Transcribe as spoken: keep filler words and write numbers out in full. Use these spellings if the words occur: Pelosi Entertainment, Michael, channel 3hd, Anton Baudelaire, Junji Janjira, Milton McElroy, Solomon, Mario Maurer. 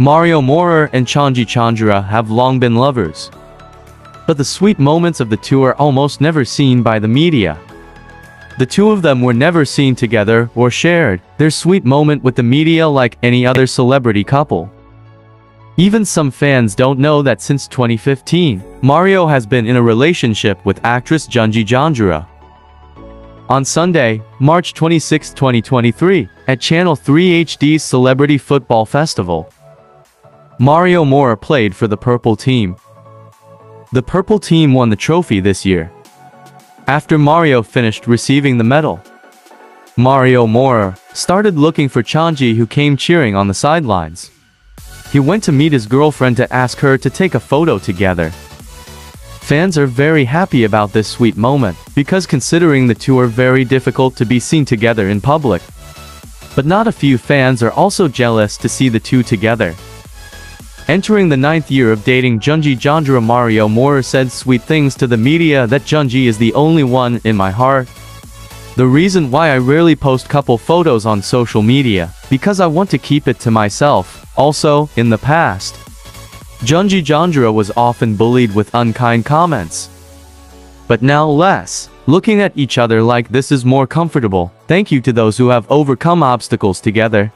Mario Maurer and Junji Janjira have long been lovers, but the sweet moments of the two are almost never seen by the media. The two of them were never seen together or shared their sweet moment with the media like any other celebrity couple. Even some fans don't know that since twenty fifteen, Mario has been in a relationship with actress Junji Janjira. On Sunday, March twenty-sixth, twenty twenty-three, at channel three H D's Celebrity Football Festival, Mario Maurer played for the purple team. The purple team won the trophy this year. After Mario finished receiving the medal, Mario Maurer started looking for Junji, who came cheering on the sidelines. He went to meet his girlfriend to ask her to take a photo together. Fans are very happy about this sweet moment, because considering the two are very difficult to be seen together in public. But not a few fans are also jealous to see the two together. Entering the ninth year of dating Junji Janjira, Mario Maurer said sweet things to the media that Junji is the only one in my heart. The reason why I rarely post couple photos on social media, because I want to keep it to myself. Also, in the past, Junji Janjira was often bullied with unkind comments, but now less. Looking at each other like this is more comfortable. Thank you to those who have overcome obstacles together.